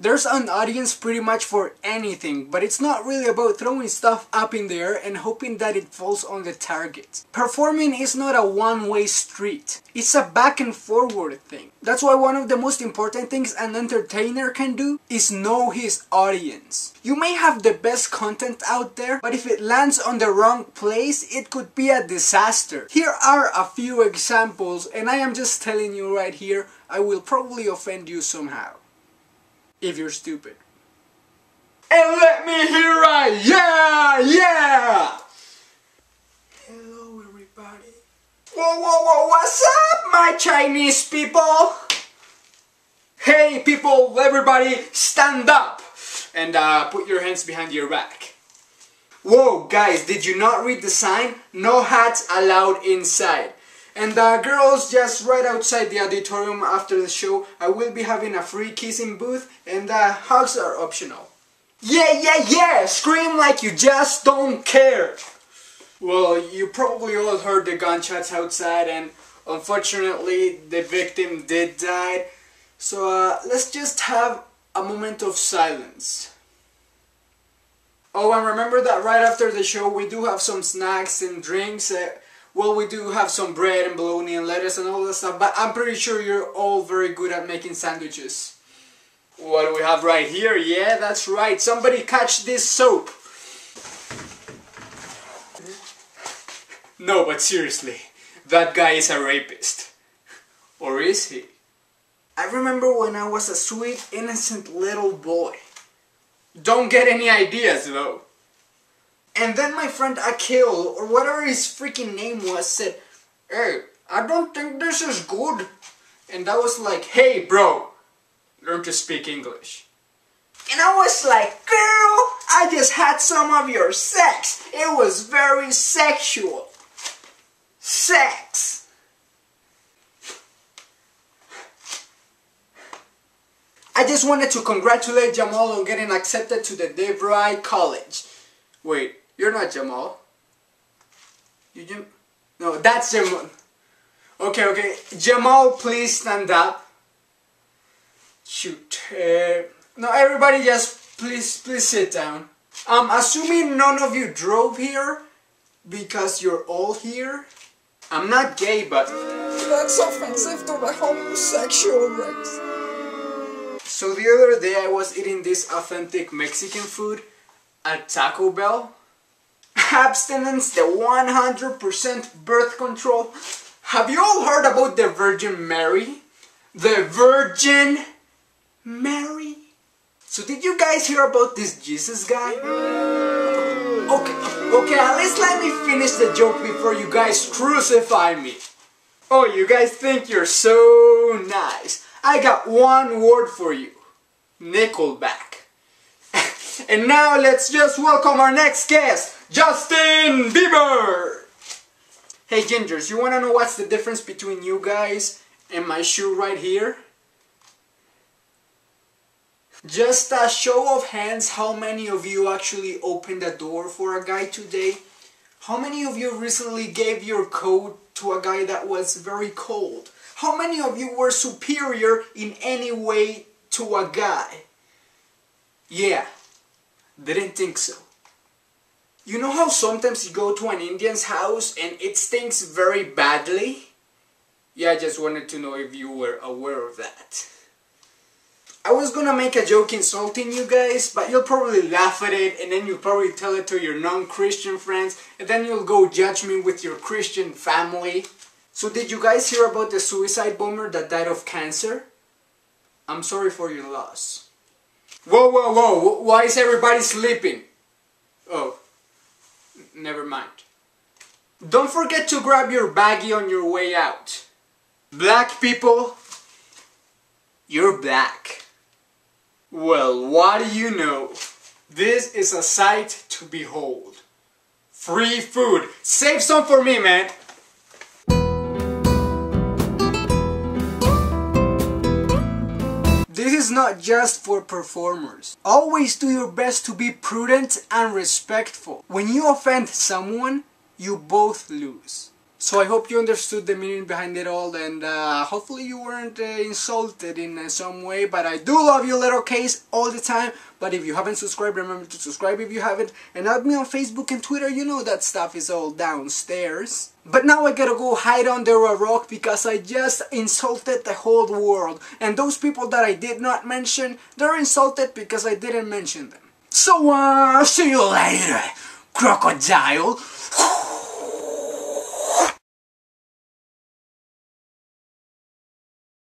There's an audience pretty much for anything, but it's not really about throwing stuff up in the air and hoping that it falls on the target. Performing is not a one-way street. It's a back and forward thing. That's why one of the most important things an entertainer can do is know his audience. You may have the best content out there, but if it lands on the wrong place, it could be a disaster. Here are a few examples, and I am just telling you right here, I will probably offend you somehow. If you're stupid. And let me hear a yeah, yeah! Hello everybody. Whoa, whoa, whoa, what's up my Chinese people? Hey people, everybody, stand up! And put your hands behind your back. Whoa, guys, did you not read the sign? No hats allowed inside. And girls, just right outside the auditorium after the show, I will be having a free kissing booth, and hugs are optional. Yeah, yeah, yeah! Scream like you just don't care! Well, you probably all heard the gunshots outside, and unfortunately, the victim did die. So let's just have a moment of silence. Oh, and remember that right after the show, we do have some snacks and drinks. Well, we do have some bread and bologna and lettuce and all that stuff, but I'm pretty sure you're all very good at making sandwiches. What do we have right here? Yeah, that's right. Somebody catch this soap. No, but seriously, that guy is a rapist. Or is he? I remember when I was a sweet, innocent little boy. Don't get any ideas, though. And then my friend Akil, or whatever his freaking name was, said, "Hey, I don't think this is good." And I was like, "Hey bro, learn to speak English." And I was like, "Girl, I just had some of your sex. It was very sexual. Sex." I just wanted to congratulate Jamal on getting accepted to the Devry College. Wait. You're not Jamal. You Jim? No, that's Jamal. Okay, okay. Jamal, please stand up. Shoot. No, everybody just please sit down. I'm assuming none of you drove here because you're all here. I'm not gay, but... that's offensive to the homosexual race. So the other day I was eating this authentic Mexican food at Taco Bell. Abstinence, the 100% birth control. Have you all heard about the Virgin Mary? The Virgin Mary? So did you guys hear about this Jesus guy? Okay, at least let me finish the joke before you guys crucify me. Oh, you guys think you're so nice. I got one word for you. Nickelback. And now let's just welcome our next guest, Justin Bieber! Hey Gingers, you wanna know what's the difference between you guys and my shoe right here? Just a show of hands, how many of you actually opened a door for a guy today? How many of you recently gave your coat to a guy that was very cold? How many of you were superior in any way to a guy? Yeah, didn't think so. You know how sometimes you go to an Indian's house and it stinks very badly? Yeah, I just wanted to know if you were aware of that. I was gonna make a joke insulting you guys, but you'll probably laugh at it, and then you'll probably tell it to your non-Christian friends, and then you'll go judge me with your Christian family. So did you guys hear about the suicide bomber that died of cancer? I'm sorry for your loss. Whoa, whoa, whoa, why is everybody sleeping? Oh. Never mind. Don't forget to grab your baggie on your way out. Black people, you're black. Well, what do you know? This is a sight to behold. Free food. Save some for me, man. This is not just for performers. Always do your best to be prudent and respectful. When you offend someone, you both lose. So I hope you understood the meaning behind it all, and hopefully you weren't insulted in some way, but I do love you little K's all the time. But if you haven't subscribed, remember to subscribe if you haven't, and add me on Facebook and Twitter. You know that stuff is all downstairs. But now I gotta go hide under a rock because I just insulted the whole world, and those people that I did not mention, they're insulted because I didn't mention them. So see you later, crocodile.